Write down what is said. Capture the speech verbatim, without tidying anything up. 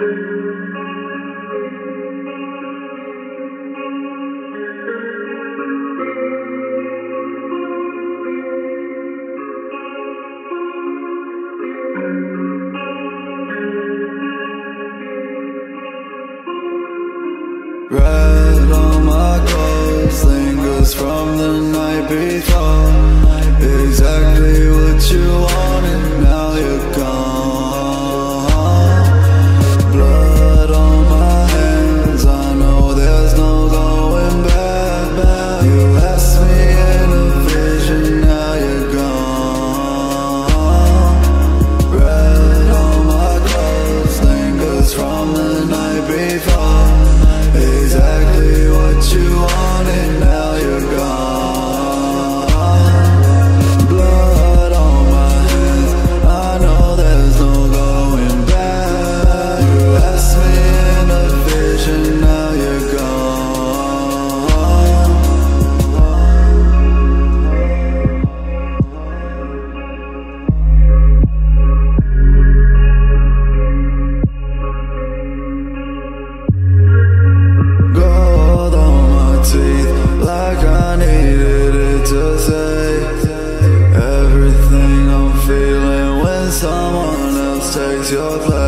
Red on my clothes lingers from the night before. Exactly what you wanted, now you're gone. Blood on my hands, I know there's no going back. You left me in a vision, now you're gone. Red on my clothes lingers from the night before. Exactly what you wanted, now you're gone. Blood on my hands, I know there's no going back. You left me in a vision, now you're like I needed it to say everything I'm feeling when someone else takes your place.